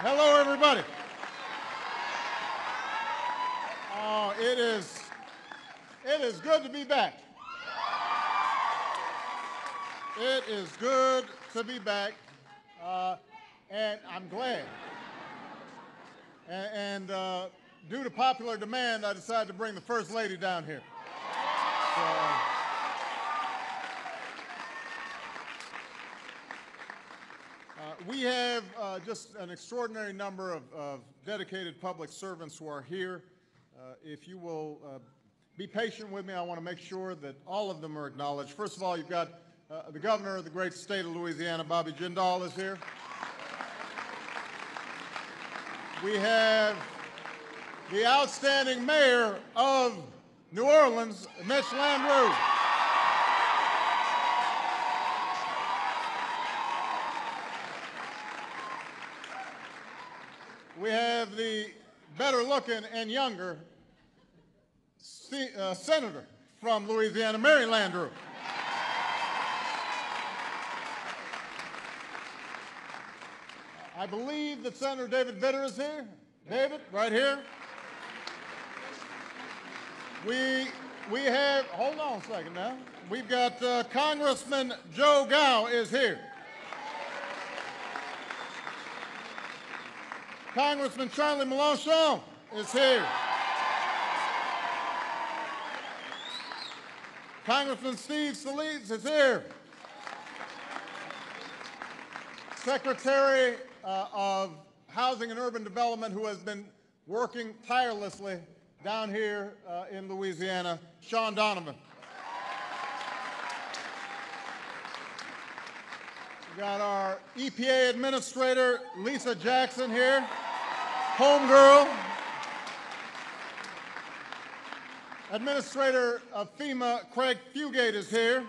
Hello, everybody. Oh, it is good to be back. It is good to be back, and I'm glad. And due to popular demand, I decided to bring the First Lady down here. So, we have just an extraordinary number of dedicated public servants who are here. If you will be patient with me, I want to make sure that all of them are acknowledged. First of all, you've got the governor of the great state of Louisiana, Bobby Jindal, is here. We have the outstanding mayor of New Orleans, Mitch Landrieu. We have the better-looking and younger senator from Louisiana, Mary Landrieu. I believe that Senator David Vitter is here. David, right here. We have, hold on a second now. We've got Congressman Joe Gow is here. Congressman Charlie Melancon is here. Congressman Steve Scalise is here. Secretary of Housing and Urban Development, who has been working tirelessly down here in Louisiana, Sean Donovan. We've got our EPA Administrator, Lisa Jackson here, homegirl. Administrator of FEMA, Craig Fugate, is here.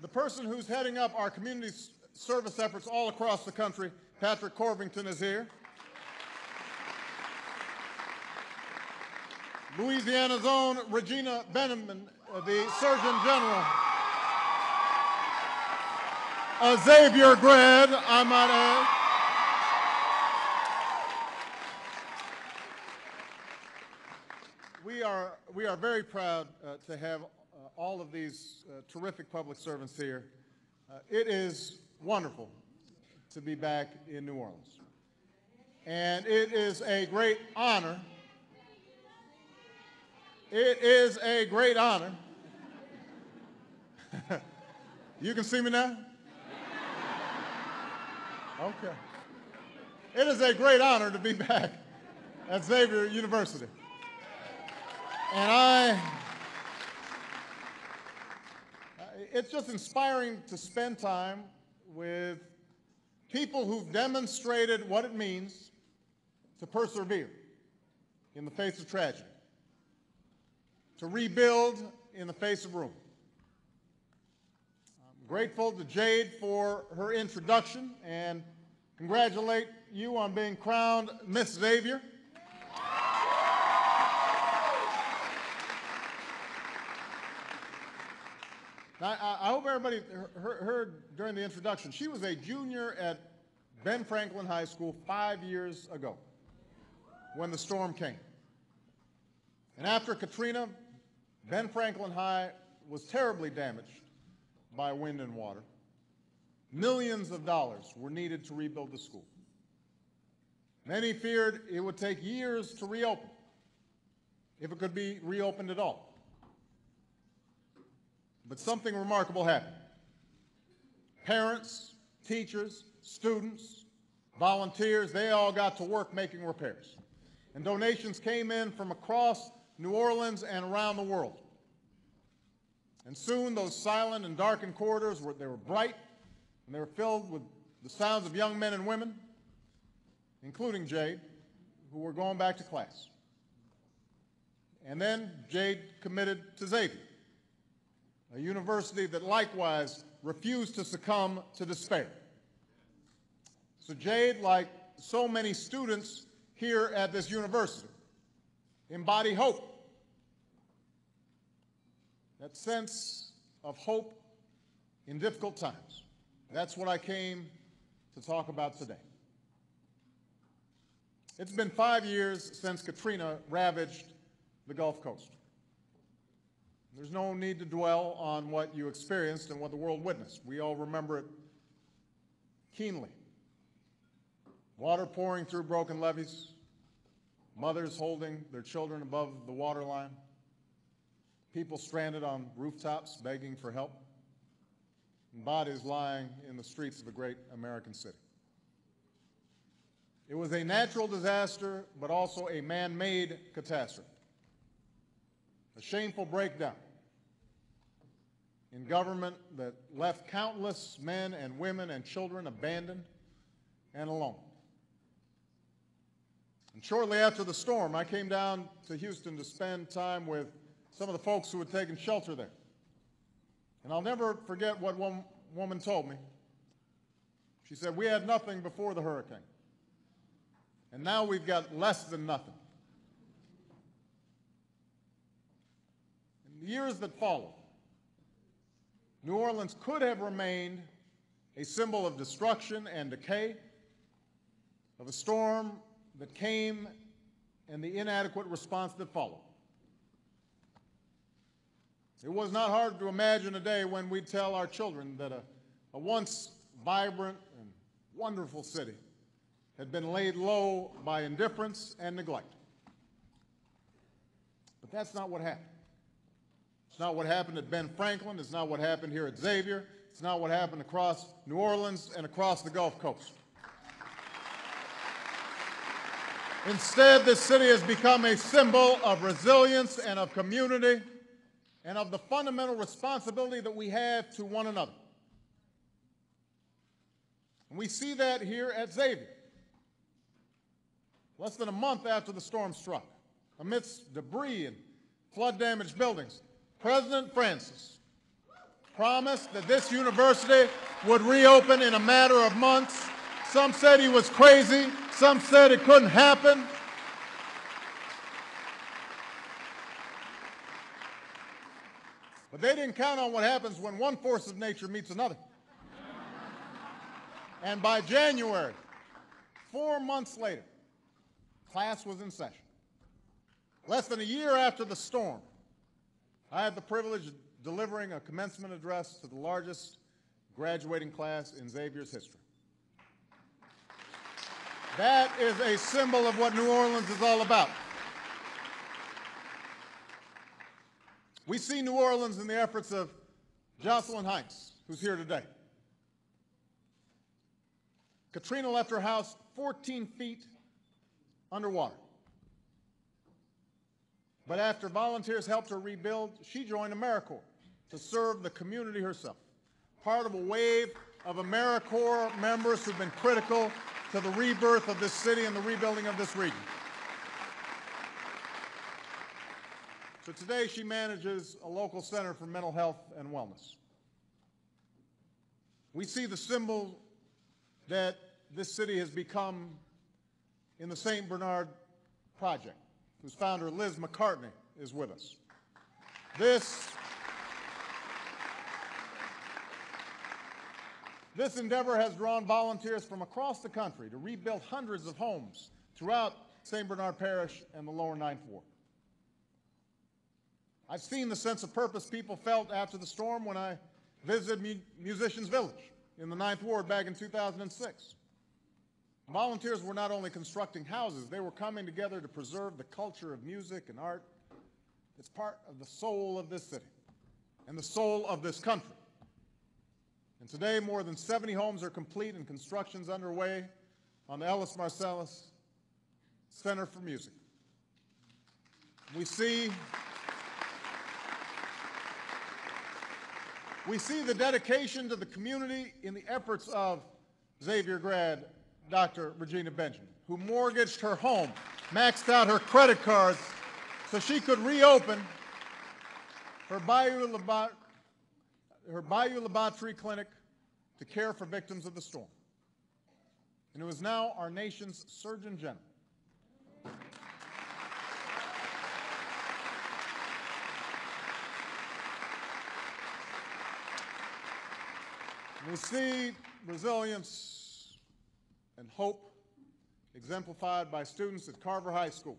The person who's heading up our community service efforts all across the country, Patrick Corvington, is here. Louisiana's own Regina Benjamin, the Surgeon General. A Xavier grad, I might add. We are very proud to have all of these terrific public servants here. It is wonderful to be back in New Orleans. And it is a great honor. It is a great honor. You can see me now? Okay. It is a great honor to be back at Xavier University. And it's just inspiring to spend time with people who've demonstrated what it means to persevere in the face of tragedy, to rebuild in the face of ruin. I'm grateful to Jade for her introduction and congratulate you on being crowned Miss Xavier. I hope everybody heard during the introduction, she was a junior at Ben Franklin High School 5 years ago when the storm came. And after Katrina, Ben Franklin High was terribly damaged by wind and water. Millions of dollars were needed to rebuild the school. Many feared it would take years to reopen, if it could be reopened at all. But something remarkable happened. Parents, teachers, students, volunteers, they all got to work making repairs. And donations came in from across New Orleans and around the world. And soon those silent and darkened corridors, they were bright, and they were filled with the sounds of young men and women, including Jade, who were going back to class. And then Jade committed to Xavier, a university that likewise refused to succumb to despair. So Jade, like so many students here at this university, embody hope. That sense of hope in difficult times. That's what I came to talk about today. It's been 5 years since Katrina ravaged the Gulf Coast. There's no need to dwell on what you experienced and what the world witnessed. We all remember it keenly. Water pouring through broken levees, mothers holding their children above the waterline, people stranded on rooftops begging for help, and bodies lying in the streets of the great American city. It was a natural disaster, but also a man-made catastrophe. A shameful breakdown in government that left countless men and women and children abandoned and alone. And shortly after the storm, I came down to Houston to spend time with some of the folks who had taken shelter there. And I'll never forget what one woman told me. She said, "We had nothing before the hurricane, and now we've got less than nothing." In the years that followed, New Orleans could have remained a symbol of destruction and decay, of a storm that came and the inadequate response that followed. It was not hard to imagine a day when we'd tell our children that a once vibrant and wonderful city had been laid low by indifference and neglect. But that's not what happened. It's not what happened at Ben Franklin. It's not what happened here at Xavier. It's not what happened across New Orleans and across the Gulf Coast. Instead, this city has become a symbol of resilience and of community and of the fundamental responsibility that we have to one another. And we see that here at Xavier. Less than a month after the storm struck, amidst debris and flood-damaged buildings, President Francis promised that this university would reopen in a matter of months. Some said he was crazy. Some said it couldn't happen. But they didn't count on what happens when one force of nature meets another. And by January, 4 months later, class was in session. Less than a year after the storm, I had the privilege of delivering a commencement address to the largest graduating class in Xavier's history. That is a symbol of what New Orleans is all about. We see New Orleans in the efforts of Jocelyn Heights, who's here today. Katrina left her house 14 feet underwater. But after volunteers helped her rebuild, she joined AmeriCorps to serve the community herself, part of a wave of AmeriCorps members who've been critical to the rebirth of this city and the rebuilding of this region. So today she manages a local center for mental health and wellness. We see the symbol that this city has become in the St. Bernard Project, whose founder, Liz McCartney, is with us. This endeavor has drawn volunteers from across the country to rebuild hundreds of homes throughout St. Bernard Parish and the lower Ninth Ward. I've seen the sense of purpose people felt after the storm when I visited Musicians Village in the Ninth Ward back in 2006. Volunteers were not only constructing houses, they were coming together to preserve the culture of music and art that's part of the soul of this city and the soul of this country. And today, more than 70 homes are complete and construction's underway on the Ellis Marsalis Center for Music. We see the dedication to the community in the efforts of Xavier grad Dr. Regina Benjamin, who mortgaged her home, maxed out her credit cards so she could reopen her Bayou Laboratory Clinic to care for victims of the storm. And it was now our nation's Surgeon General. We see resilience and hope exemplified by students at Carver High School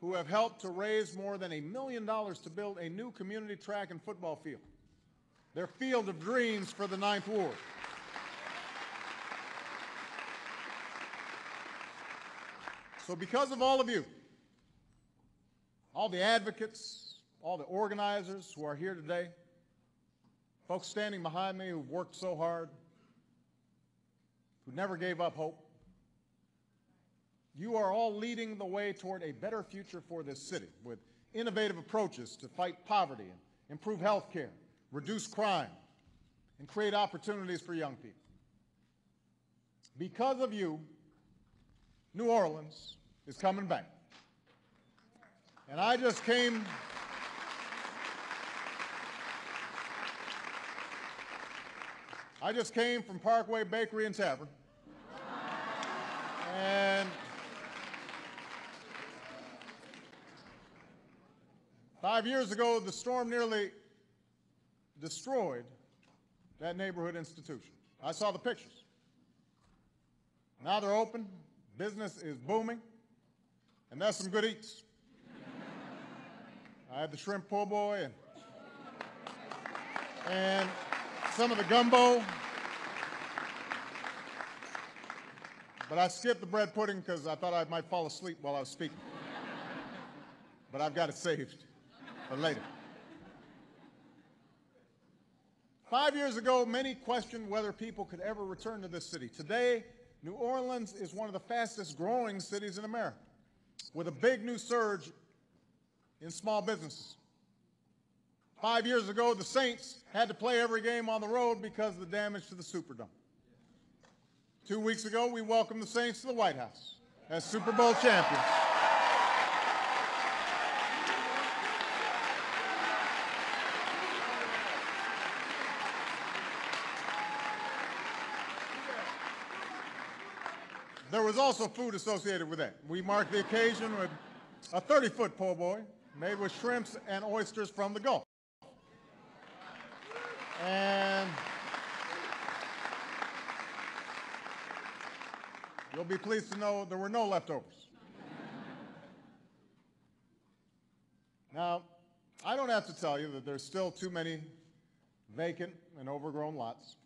who have helped to raise more than $1 million to build a new community track and football field, their field of dreams for the Ninth Ward. So because of all of you, all the advocates, all the organizers who are here today, folks standing behind me who worked so hard, who never gave up hope, you are all leading the way toward a better future for this city with innovative approaches to fight poverty and improve health care, reduce crime, and create opportunities for young people. Because of you, New Orleans is coming back. And I just came from Parkway Bakery and Tavern. And five years ago, the storm nearly destroyed that neighborhood institution. I saw the pictures. Now they're open, business is booming, and there's some good eats. I had the shrimp po' boy and some of the gumbo. But I skipped the bread pudding because I thought I might fall asleep while I was speaking. But I've got it saved for later. 5 years ago, many questioned whether people could ever return to this city. Today, New Orleans is one of the fastest growing cities in America, with a big new surge in small businesses. 5 years ago, the Saints had to play every game on the road because of the damage to the Superdome. 2 weeks ago, we welcomed the Saints to the White House as Super Bowl champions. There was also food associated with that. We marked the occasion with a 30-foot po' boy made with shrimps and oysters from the Gulf. And you'll be pleased to know there were no leftovers. Now, I don't have to tell you that there's still too many vacant and overgrown lots.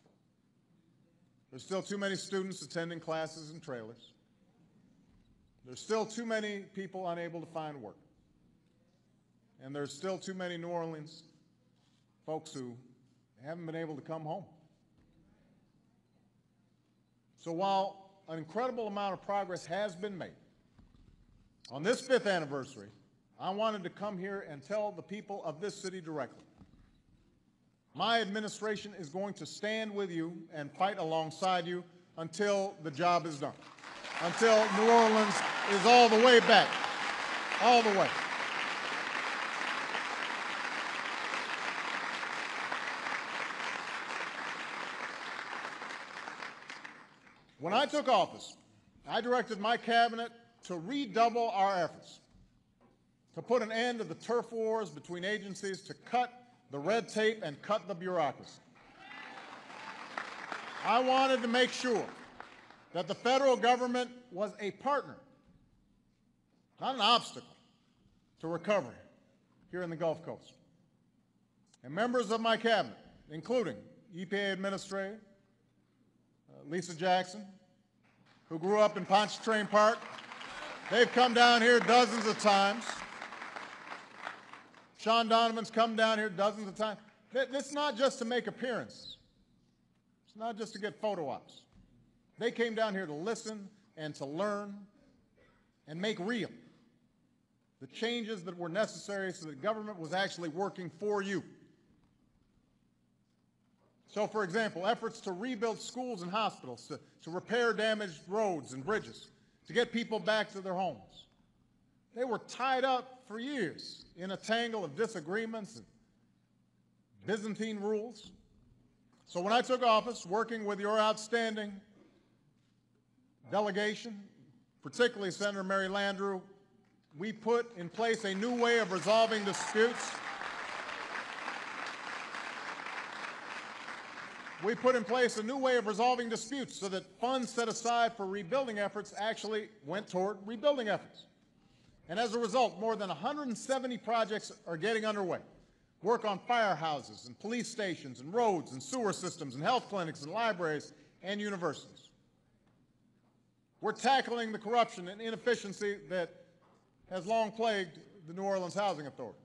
There's still too many students attending classes in trailers. There's still too many people unable to find work. And there's still too many New Orleans folks who haven't been able to come home. So while an incredible amount of progress has been made, on this fifth anniversary, I wanted to come here and tell the people of this city directly. My administration is going to stand with you and fight alongside you until the job is done, until New Orleans is all the way back, all the way. When I took office, I directed my cabinet to redouble our efforts, to put an end to the turf wars between agencies, to cut the red tape and cut the bureaucracy. I wanted to make sure that the federal government was a partner, not an obstacle, to recovery here in the Gulf Coast. And members of my cabinet, including EPA Administrator Lisa Jackson, who grew up in Pontchartrain Park. They've come down here dozens of times. Sean Donovan's come down here dozens of times. It's not just to make appearances. It's not just to get photo ops. They came down here to listen and to learn and make real the changes that were necessary so that government was actually working for you. So, for example, efforts to rebuild schools and hospitals, to repair damaged roads and bridges, to get people back to their homes. They were tied up for years in a tangle of disagreements and Byzantine rules. So when I took office, working with your outstanding delegation, particularly Senator Mary Landrieu, we put in place a new way of resolving disputes we put in place a new way of resolving disputes so that funds set aside for rebuilding efforts actually went toward rebuilding efforts. And as a result, more than 170 projects are getting underway. Work on firehouses and police stations and roads and sewer systems and health clinics and libraries and universities. We're tackling the corruption and inefficiency that has long plagued the New Orleans Housing Authority.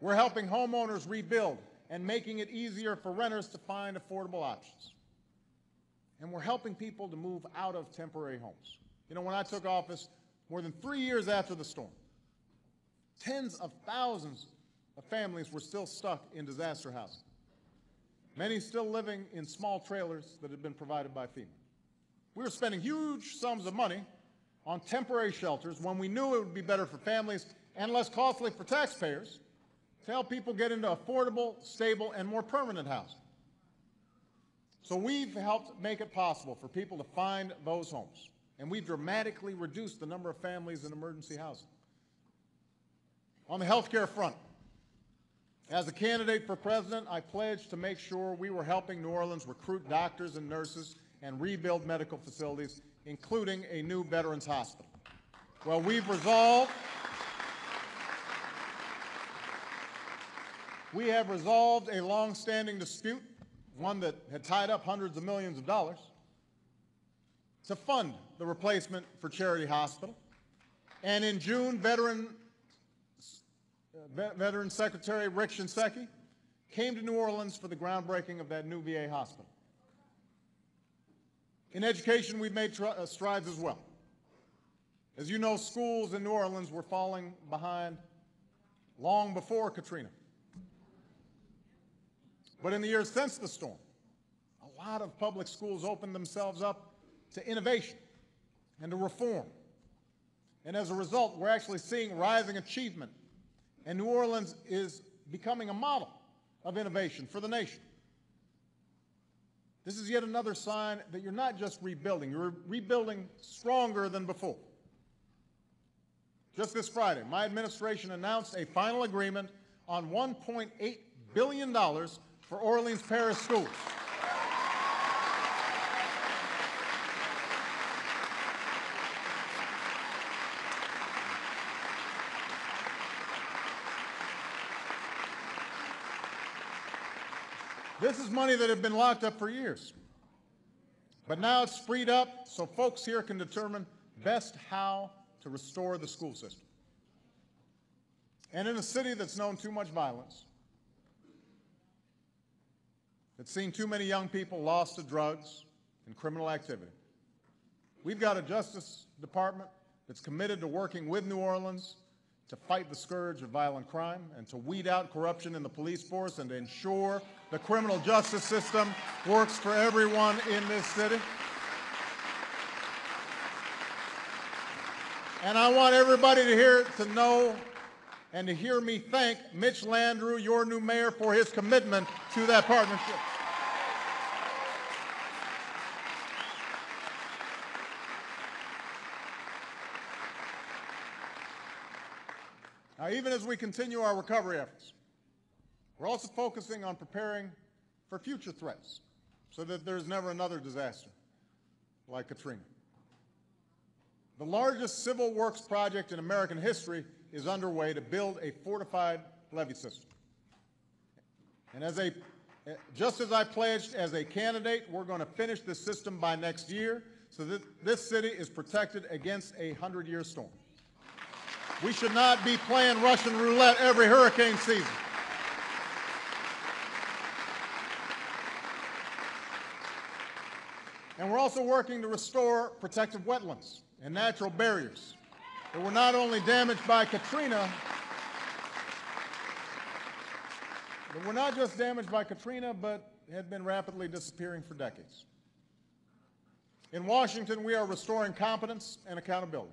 We're helping homeowners rebuild and making it easier for renters to find affordable options. And we're helping people to move out of temporary homes. You know, when I took office, more than 3 years after the storm, tens of thousands of families were still stuck in disaster housing, many still living in small trailers that had been provided by FEMA. We were spending huge sums of money on temporary shelters when we knew it would be better for families and less costly for taxpayers to help people get into affordable, stable, and more permanent housing. So we've helped make it possible for people to find those homes, and we dramatically reduced the number of families in emergency housing. On the healthcare front, as a candidate for president, I pledged to make sure we were helping New Orleans recruit doctors and nurses and rebuild medical facilities, including a new veterans hospital. Well, we've resolved. We have resolved a long-standing dispute, one that had tied up hundreds of millions of dollars, to fund the replacement for Charity Hospital. And in June, Veteran Secretary Rick Shinseki came to New Orleans for the groundbreaking of that new VA hospital. In education, we've made strides as well. As you know, schools in New Orleans were falling behind long before Katrina. But in the years since the storm, a lot of public schools opened themselves up to innovation and to reform. And as a result, we're actually seeing rising achievement, and New Orleans is becoming a model of innovation for the nation. This is yet another sign that you're not just rebuilding, you're rebuilding stronger than before. Just this Friday, my administration announced a final agreement on $1.8 billion for Orleans Parish Schools. This is money that had been locked up for years, but now it's freed up so folks here can determine best how to restore the school system. And in a city that's known too much violence, that's seen too many young people lost to drugs and criminal activity, we've got a Justice Department that's committed to working with New Orleans to fight the scourge of violent crime and to weed out corruption in the police force and to ensure the criminal justice system works for everyone in this city. And I want everybody to hear me thank Mitch Landrieu, your new mayor, for his commitment to that partnership. Now, even as we continue our recovery efforts, we're also focusing on preparing for future threats so that there's never another disaster like Katrina. The largest civil works project in American history is underway to build a fortified levee system. And just as I pledged as a candidate, we're going to finish this system by next year so that this city is protected against a 100-year storm. We should not be playing Russian roulette every hurricane season. And we're also working to restore protective wetlands and natural barriers that were not only damaged by Katrina, but had been rapidly disappearing for decades. In Washington, we are restoring competence and accountability.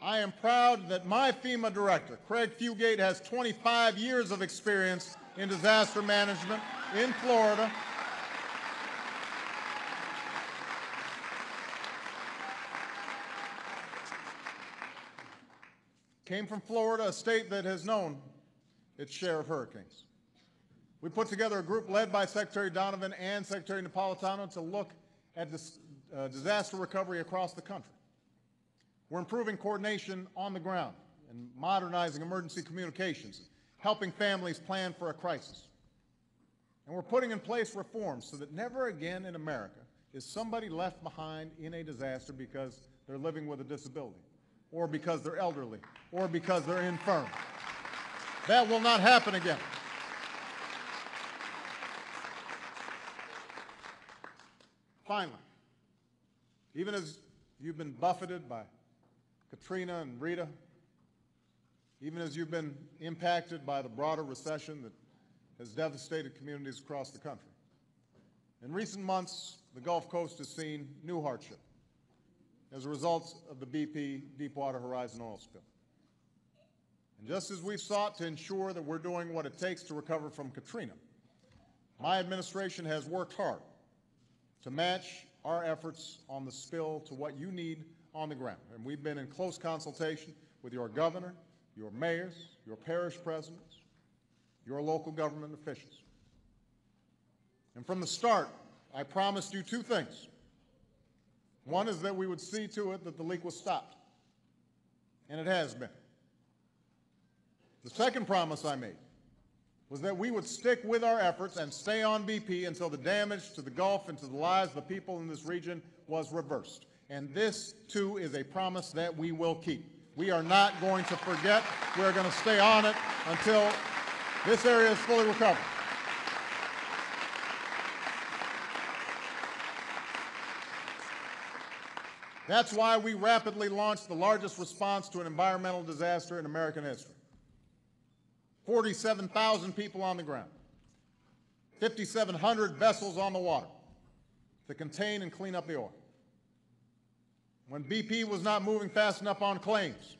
I am proud that my FEMA director, Craig Fugate, has 25 years of experience in disaster management in Florida. Came from Florida, a state that has known its share of hurricanes. We put together a group led by Secretary Donovan and Secretary Napolitano to look at this, disaster recovery across the country. We're improving coordination on the ground and modernizing emergency communications, helping families plan for a crisis. And we're putting in place reforms so that never again in America is somebody left behind in a disaster because they're living with a disability, or because they're elderly, or because they're infirm. That will not happen again. Finally, even as you've been buffeted by Katrina and Rita, even as you've been impacted by the broader recession that has devastated communities across the country, in recent months, the Gulf Coast has seen new hardship as a result of the BP Deepwater Horizon oil spill. And just as we've sought to ensure that we're doing what it takes to recover from Katrina, my administration has worked hard to match our efforts on the spill to what you need on the ground. And we've been in close consultation with your governor, your mayors, your parish presidents, your local government officials. And from the start, I promised you two things. One is that we would see to it that the leak was stopped, and it has been. The second promise I made was that we would stick with our efforts and stay on BP until the damage to the Gulf and to the lives of the people in this region was reversed. And this, too, is a promise that we will keep. We are not going to forget. We're going to stay on it until this area is fully recovered. That's why we rapidly launched the largest response to an environmental disaster in American history. 47,000 people on the ground, 5,700 vessels on the water to contain and clean up the oil. When BP was not moving fast enough on claims,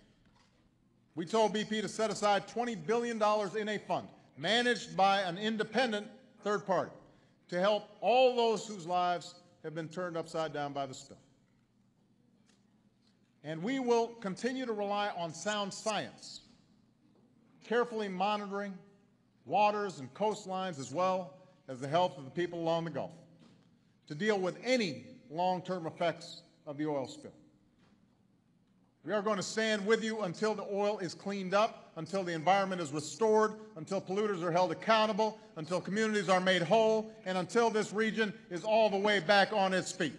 we told BP to set aside $20 billion in a fund managed by an independent third party to help all those whose lives have been turned upside down by the spill. And we will continue to rely on sound science, carefully monitoring waters and coastlines as well as the health of the people along the Gulf to deal with any long-term effects of the oil spill. We are going to stand with you until the oil is cleaned up, until the environment is restored, until polluters are held accountable, until communities are made whole, and until this region is all the way back on its feet.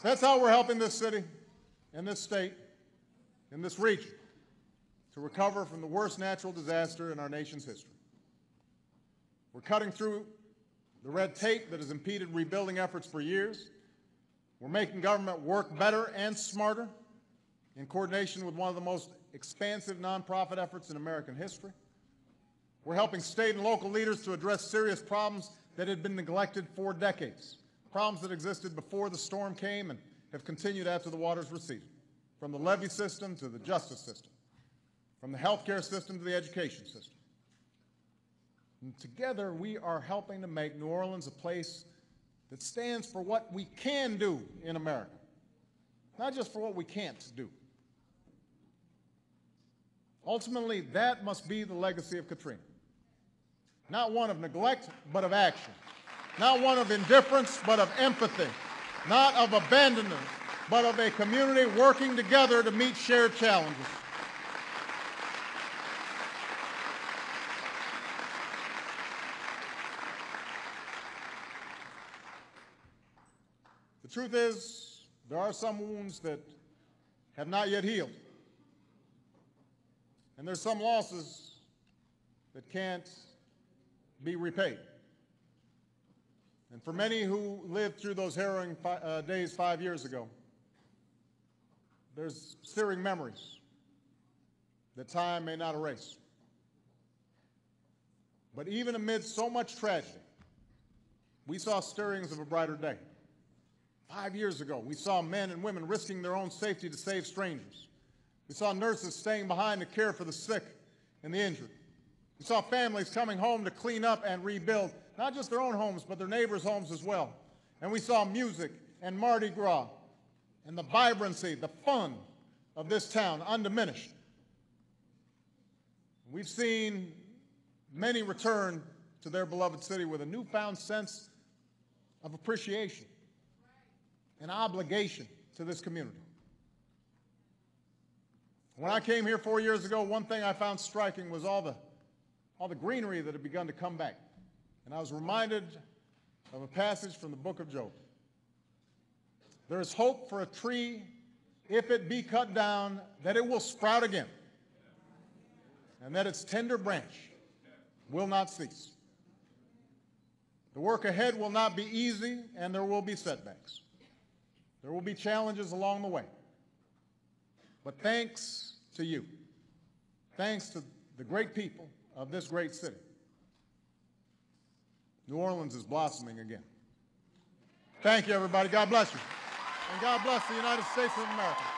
So that's how we're helping this city and this state and this region to recover from the worst natural disaster in our nation's history. We're cutting through the red tape that has impeded rebuilding efforts for years. We're making government work better and smarter in coordination with one of the most expansive nonprofit efforts in American history. We're helping state and local leaders to address serious problems that had been neglected for decades. Problems that existed before the storm came and have continued after the waters receded, from the levee system to the justice system, from the healthcare system to the education system. And together, we are helping to make New Orleans a place that stands for what we can do in America, not just for what we can't do. Ultimately, that must be the legacy of Katrina, not one of neglect, but of action. Not one of indifference, but of empathy. Not of abandonment, but of a community working together to meet shared challenges. The truth is, there are some wounds that have not yet healed. And there's some losses that can't be repaid. And for many who lived through those harrowing days 5 years ago, there's searing memories that time may not erase. But even amid so much tragedy, we saw stirrings of a brighter day. 5 years ago, we saw men and women risking their own safety to save strangers. We saw nurses staying behind to care for the sick and the injured. We saw families coming home to clean up and rebuild, not just their own homes, but their neighbors' homes as well. and we saw music and Mardi Gras and the vibrancy, the fun of this town undiminished. We've seen many return to their beloved city with a newfound sense of appreciation and obligation to this community. When I came here 4 years ago, one thing I found striking was all the greenery that had begun to come back. And I was reminded of a passage from the book of Job. There is hope for a tree, if it be cut down, that it will sprout again, and that its tender branch will not cease. The work ahead will not be easy, and there will be setbacks. There will be challenges along the way. But thanks to you, thanks to the great people of this great city, New Orleans is blossoming again. Thank you, everybody. God bless you. And God bless the United States of America.